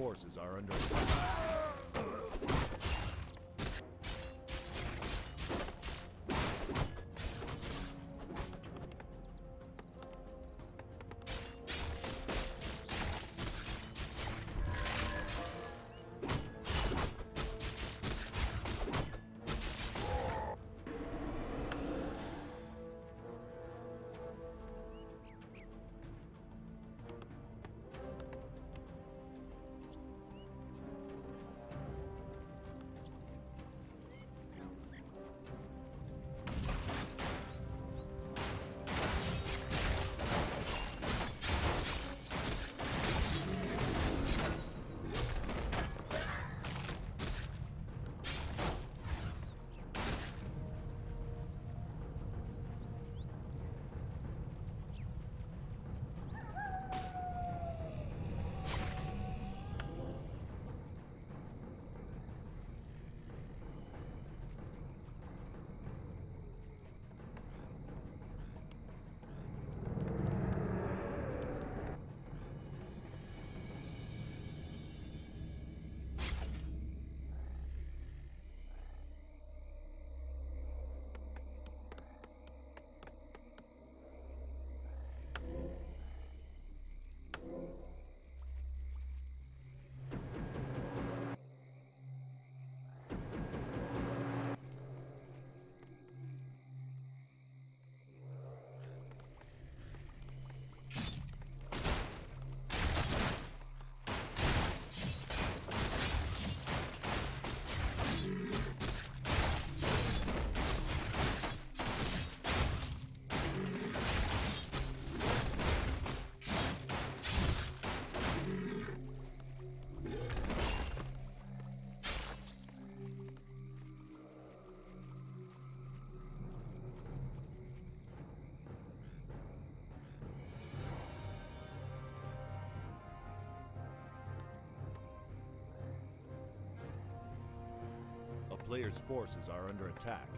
forces are under attack. Player's forces are under attack.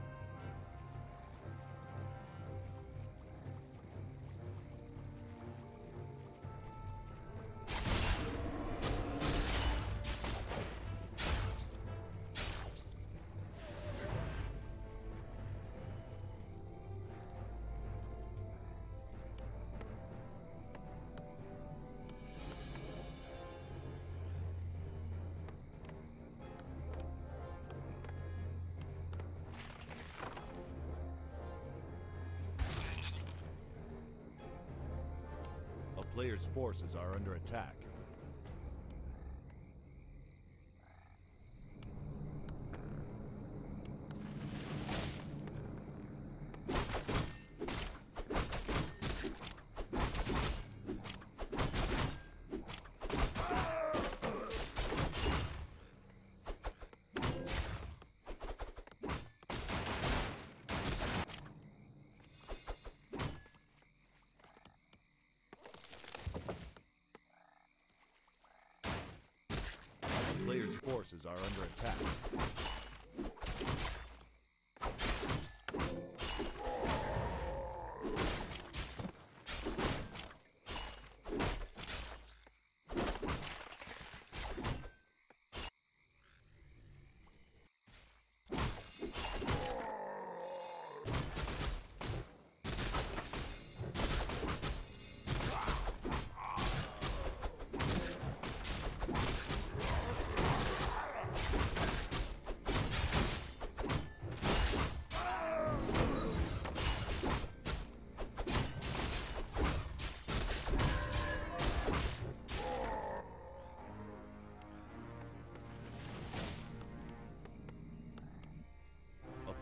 Player's forces are under attack. Players' forces are under attack.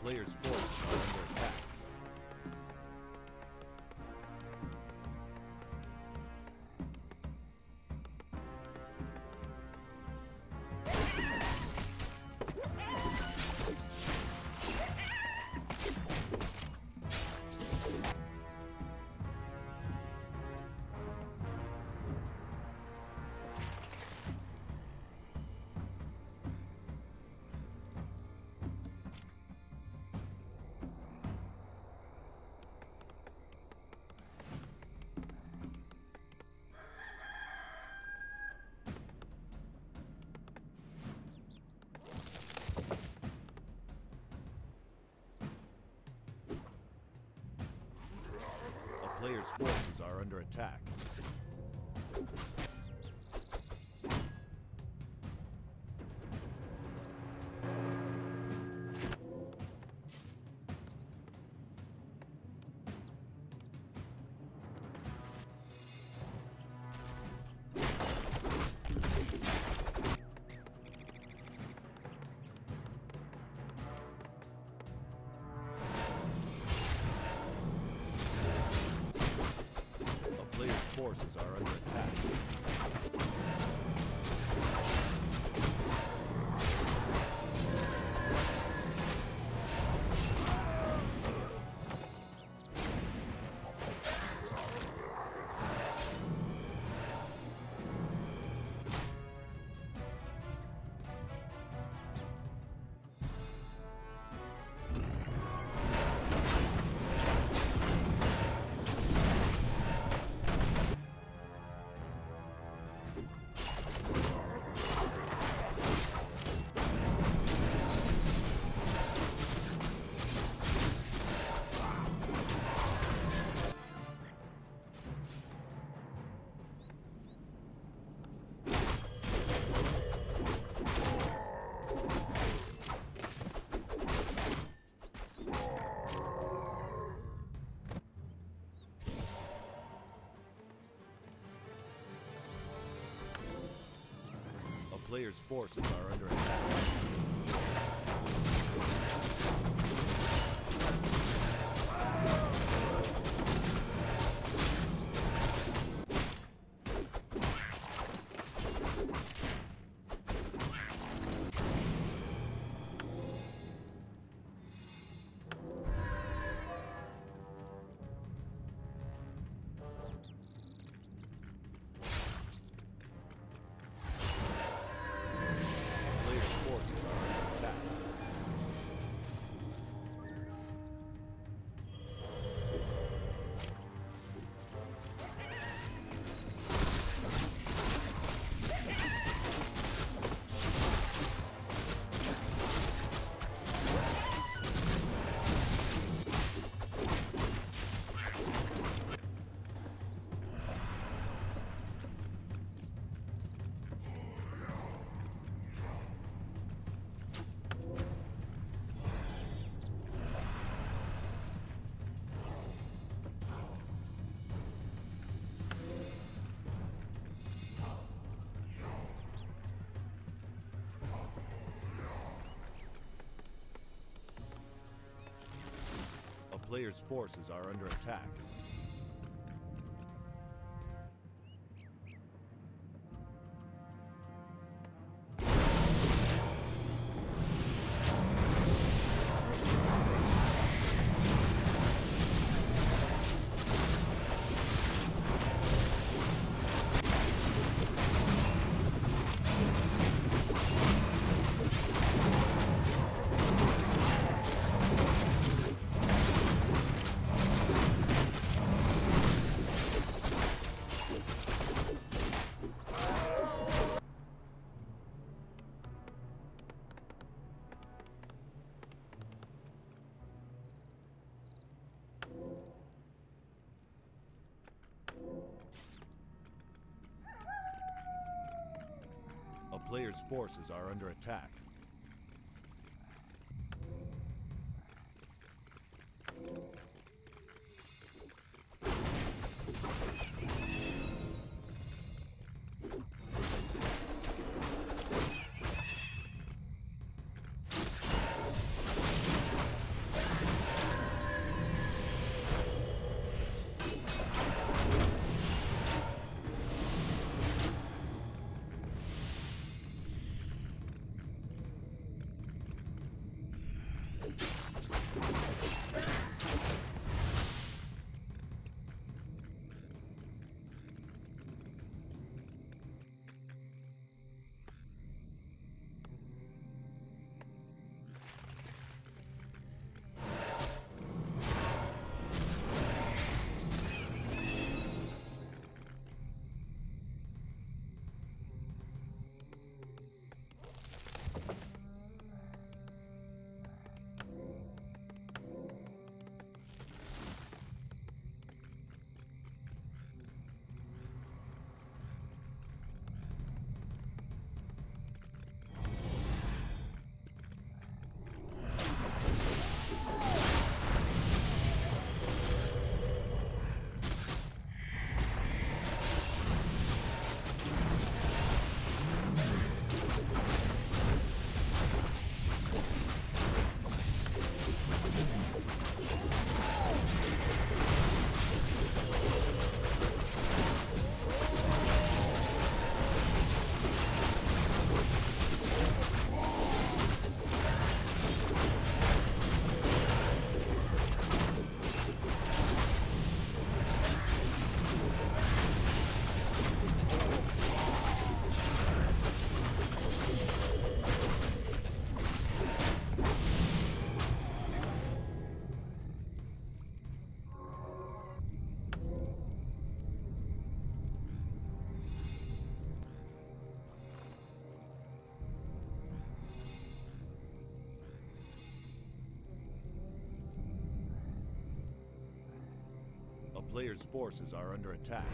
Player's forces are under attack. player's forces are under attack. Forces are under attack. Players' forces are under attack. Players' forces are under attack. Players' forces are under attack. player's forces are under attack.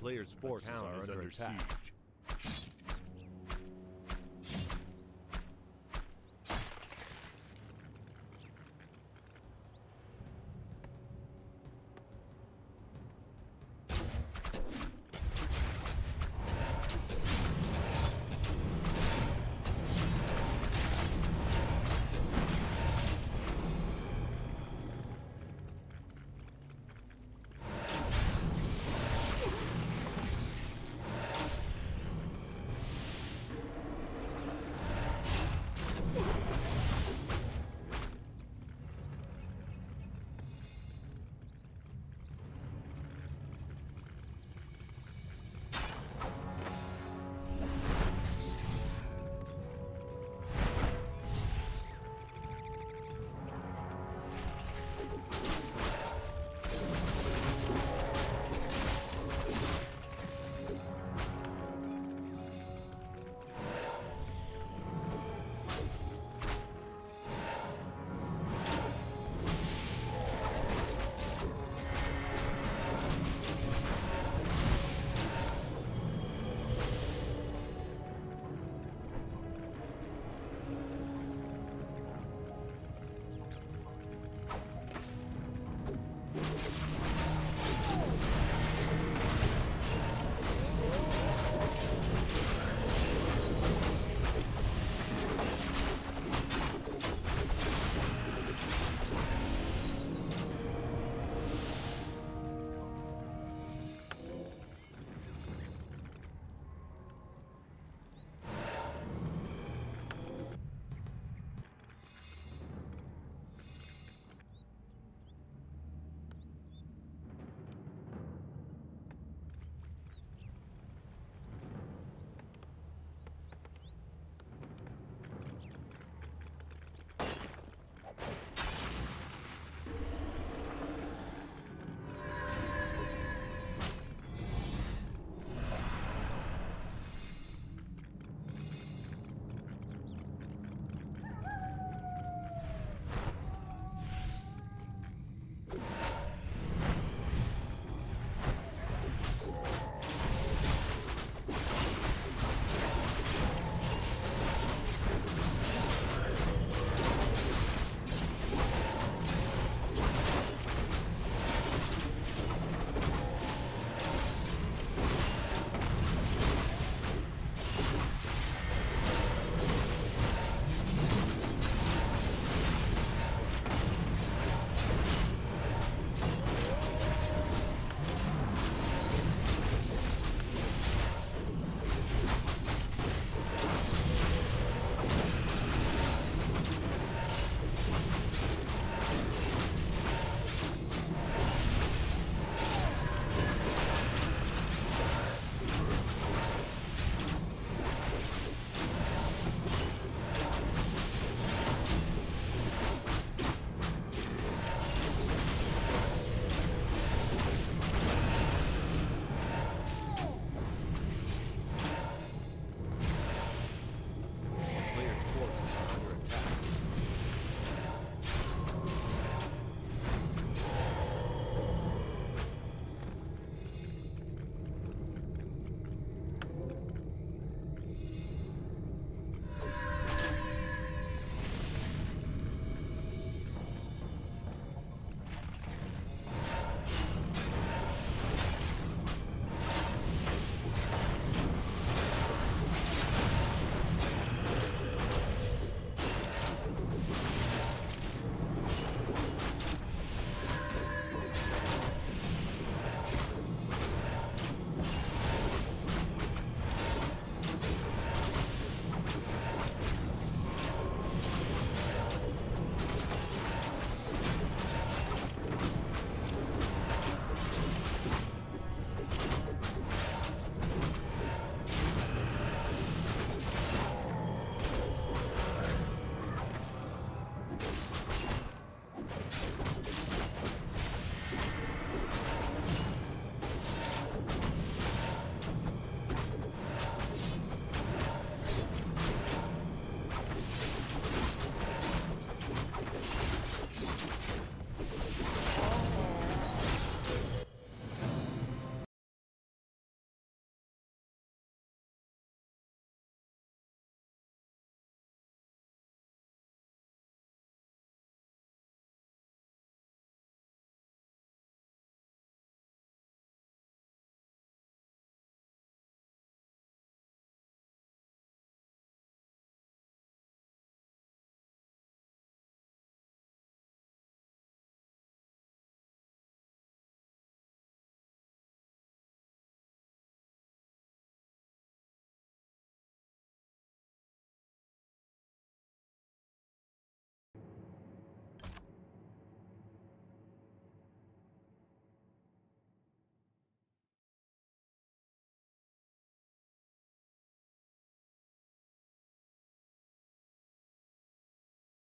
Player's forces are under attack. Siege.